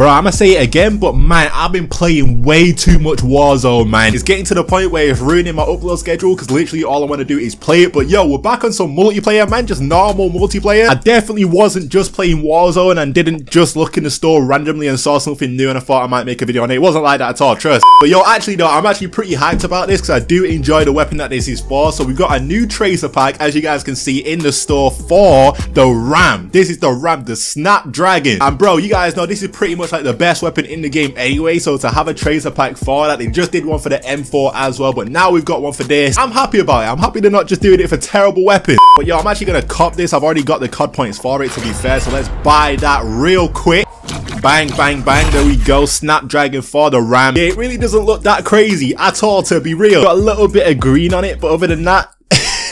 Bro, I'm gonna say it again, but man, I've been playing way too much Warzone, man. It's getting to the point where it's ruining my upload schedule because literally all I want to do is play it. But yo, we're back on some multiplayer, man, just normal multiplayer. I definitely wasn't just playing Warzone and didn't just look in the store randomly and saw something new and I thought I might make a video on it. It wasn't like that at all, trust. But yo, actually though, I'm actually pretty hyped about this because I do enjoy the weapon that this is for. So we've got a new tracer pack, as you guys can see, in the store for the Ram. This is the Ram, the Snapdragon. And bro, you guys know this is pretty much like the best weapon in the game anyway, so to have a tracer pack for that, they just did one for the M4 as well, but now we've got one for this. I'm happy about it. I'm happy they're not just doing it for terrible weapons. But yo, I'm actually gonna cop this. I've already got the COD points for it, to be fair, so let's buy that real quick. Bang, bang, bang, there we go. Snapdragon for the Ram. Yeah, it really doesn't look that crazy at all, to be real. Got a little bit of green on it, but other than that,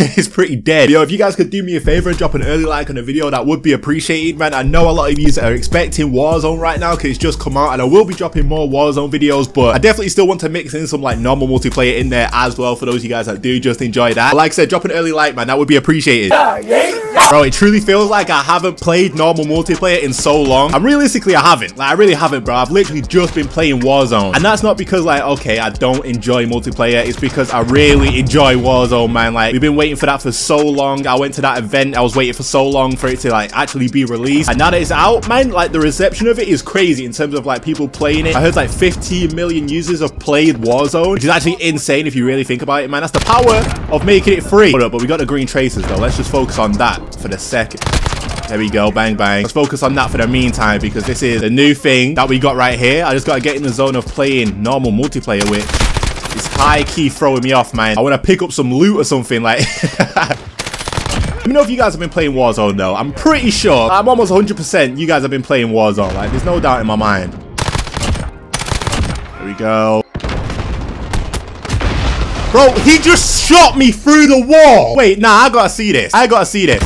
it's pretty dead. Yo, if you guys could do me a favor and drop an early like on the video, that would be appreciated, man. I know a lot of you are expecting Warzone right now because it's just come out, and I will be dropping more Warzone videos, but I definitely still want to mix in some like normal multiplayer in there as well for those of you guys that do just enjoy that. But like I said, drop an early like, man, that would be appreciated. Bro, it truly feels like I haven't played normal multiplayer in so long. And realistically, I haven't. Like, I really haven't, bro. I've literally just been playing Warzone. And that's not because, like, okay, I don't enjoy multiplayer. It's because I really enjoy Warzone, man. Like, we've been waiting for that for so long. I went to that event. I was waiting for so long for it to, like, actually be released. And now that it's out, man, like, the reception of it is crazy in terms of, like, people playing it. I heard, like, 15 million users have played Warzone, which is actually insane if you really think about it, man. That's the power of making it free. Hold up, but we got the green tracers, though. Let's just focus on that for the second. There we go, bang, bang. Let's focus on that for the meantime because this is the new thing that we got right here. I just got to get in the zone of playing normal multiplayer, which is high key throwing me off, man. I want to pick up some loot or something, like... Let me know if you guys have been playing Warzone, though. I'm pretty sure, I'm almost 100% you guys have been playing Warzone. Like, there's no doubt in my mind. There we go. Bro, he just shot me through the wall. Wait, nah, I gotta see this. I gotta see this.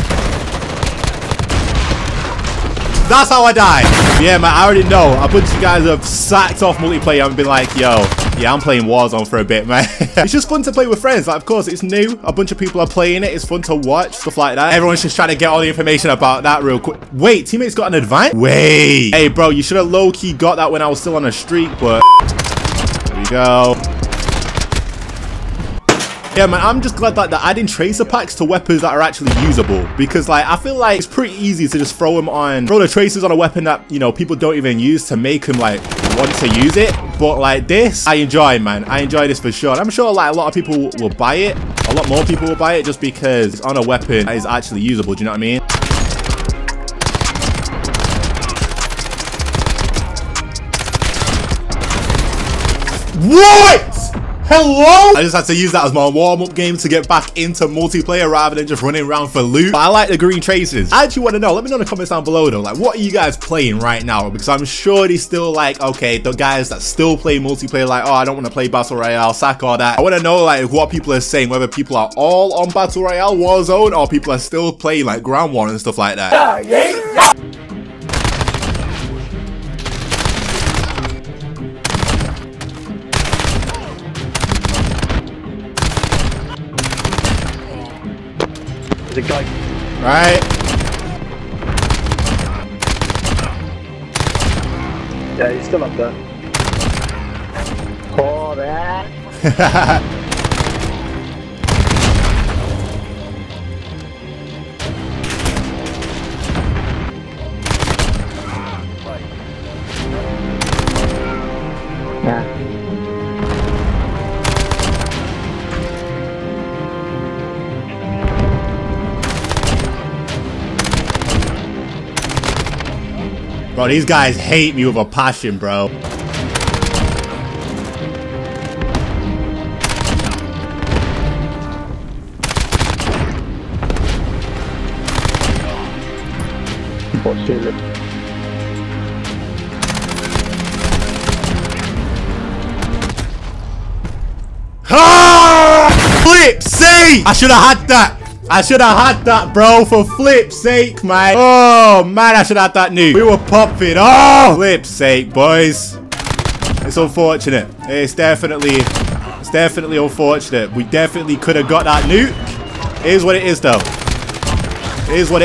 That's how I died. Yeah, man, I already know. A bunch of you guys have sacked off multiplayer and been like, yo, yeah, I'm playing Warzone for a bit, man. It's just fun to play with friends. Like, of course, it's new. A bunch of people are playing it. It's fun to watch, stuff like that. Everyone's just trying to get all the information about that real quick. Wait, teammates got an advance? Wait. Hey, bro, you should have low-key got that when I was still on a streak, but... There we go. Yeah, man, I'm just glad that they're adding tracer packs to weapons that are actually usable because, like, I feel like it's pretty easy to just throw the tracers on a weapon that, you know, people don't even use to make them, like, want to use it. But, like, this, I enjoy, man. I enjoy this for sure. And I'm sure, like, a lot of people will buy it. A lot more people will buy it just because it's on a weapon that is actually usable. Do you know what I mean? What? Hello? I just had to use that as my warm-up game to get back into multiplayer rather than just running around for loot. But I like the green traces. I actually want to know. Let me know in the comments down below, though. Like, what are you guys playing right now? Because I'm sure they still like, okay, the guys that still play multiplayer, like, oh, I don't want to play Battle Royale, sack all that. I want to know, like, what people are saying, whether people are all on Battle Royale, Warzone, or people are still playing, like, Ground War and stuff like that. The guy. Right. Yeah, he's still up there. Oh, that. Yeah. Bro, these guys hate me with a passion, bro. Ah! Flip's sake! I should have had that. I should have had that, bro, for flip's sake, man. Oh, man, I should have had that nuke. We were popping. Oh, flip's sake, boys. It's unfortunate. It's definitely unfortunate. We definitely could have got that nuke. It is what it is, though. It is what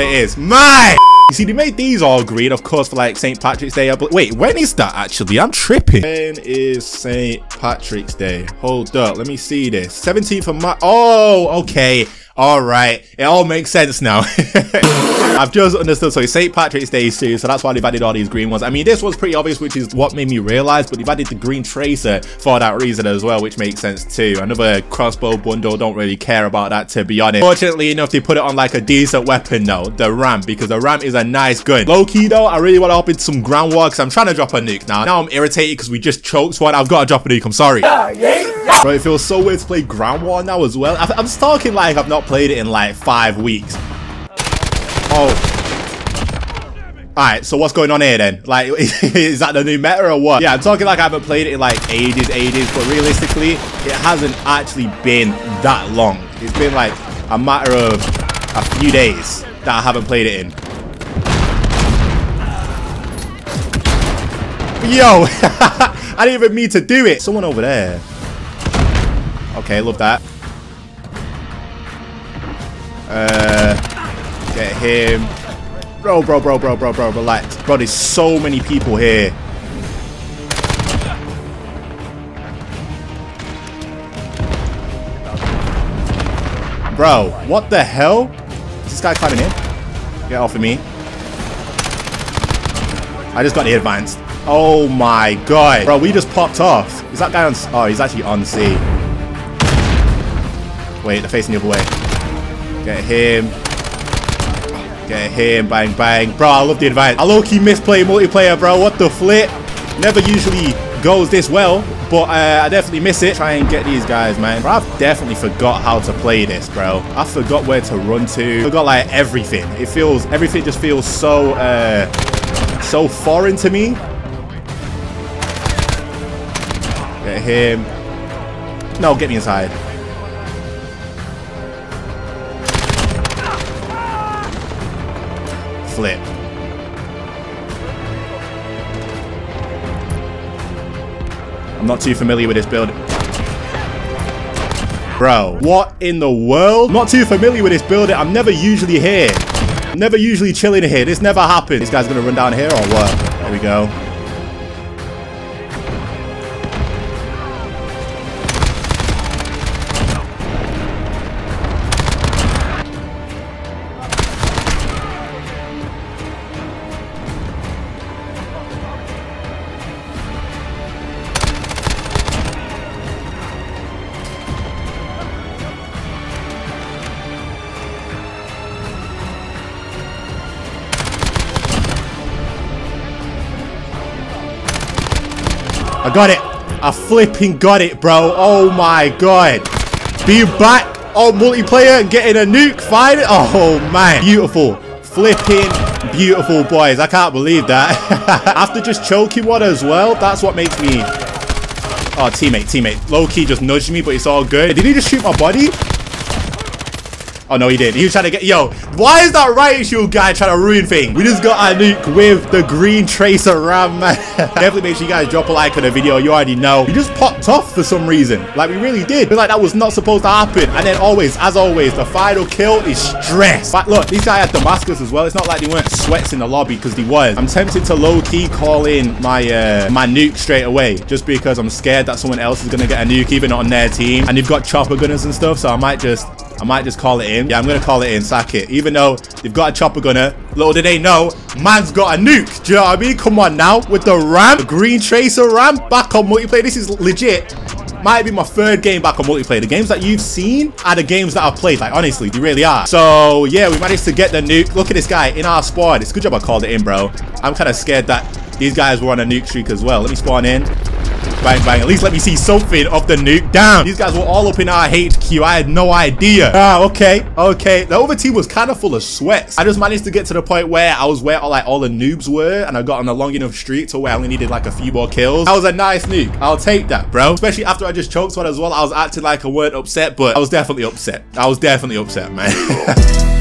it is. Man. You see, they made these all green, of course, for like St. Patrick's Day. But wait, when is that actually? I'm tripping. When is St. Patrick's Day? Hold up, let me see this. 17th of March. Oh, okay. All right, it all makes sense now. I've just understood. So it's St. Patrick's Day too, so that's why they've added all these green ones. I mean, this was pretty obvious, which is what made me realize, but they've added the green tracer for that reason as well, which makes sense too. Another crossbow bundle, don't really care about that, to be honest. Fortunately enough, they put it on like a decent weapon though, the Ram, because the Ram is a nice gun. Low key though, I really want to hop into some ground war because I'm trying to drop a nuke now. Now I'm irritated because we just choked one. I've got to drop a nuke, I'm sorry. Bro, it feels so weird to play ground war now as well. I'm stalking like I've not played it in like 5 weeks. Oh, all right, so what's going on here then? Like, is that the new meta or what? Yeah, I'm talking like I haven't played it in like ages, but realistically it hasn't actually been that long. It's been like a matter of a few days that I haven't played it in. Yo, I didn't even mean to do it. Someone over there. Okay, love that. Get him. Bro, relax. Bro, there's so many people here. Bro, what the hell? Is this guy climbing in? Get off of me. I just got the advanced. Oh my god. Bro, we just popped off. Is that guy on... Oh, he's actually on C. Wait, they're facing the other way. Get him. Get him. Bang, bang. Bro, I love the advance. I low-key misplay multiplayer, bro. What the flip? Never usually goes this well, but I definitely miss it. Try and get these guys, man. Bro, I've definitely forgot how to play this, bro. I forgot where to run to. I forgot, like, everything. It feels... Everything just feels so, so foreign to me. Get him. No, get me inside. Flip. I'm not too familiar with this build. Bro, what in the world? I'm not too familiar with this build. I'm never usually here. I'm never usually chilling here. This never happens. This guy's gonna run down here or what? There we go. I got it. I flipping got it, bro. Oh my god. Being back on multiplayer, getting a nuke, fighting. Oh man. Beautiful. Flipping beautiful, boys. I can't believe that. After just choking one as well, that's what makes me... Oh, teammate. Low key just nudged me, but it's all good. Did he just shoot my body? Oh no, he did. He was trying to get... Yo, why is that riot shield guy trying to ruin things? We just got our nuke with the green tracer Ram, man. Definitely make sure you guys drop a like on the video. You already know. We just popped off for some reason. Like, we really did. I feel like that was not supposed to happen. And then always, as always, the final kill is stress. But look, these guys had Damascus as well. It's not like they weren't sweats in the lobby, because they was. I'm tempted to low-key call in my my nuke straight away, just because I'm scared that someone else is going to get a nuke, even on their team. And they've got chopper gunners and stuff, so I might just call it in. Yeah, I'm going to call it in, sack it. Even though they've got a chopper gunner, little did they know, man's got a nuke. Do you know what I mean? Come on now. With the Ram, the green tracer Ram, back on multiplayer. This is legit. Might be my third game back on multiplayer. The games that you've seen are the games that I've played. Like, honestly, they really are. So, yeah, we managed to get the nuke. Look at this guy in our squad. It's a good job I called it in, bro. I'm kind of scared that these guys were on a nuke streak as well. Let me spawn in. Bang, bang. At least let me see something of the nuke. Down. These guys were all up in our HQ. I had no idea. Ah, okay. The other team was kind of full of sweats. I just managed to get to the point where I was where all the noobs were, and I got on a long enough streak to where I only needed like a few more kills. That was a nice nuke. I'll take that, bro. Especially after I just choked one as well. I was acting like I weren't upset, but I was definitely upset. I was definitely upset, man.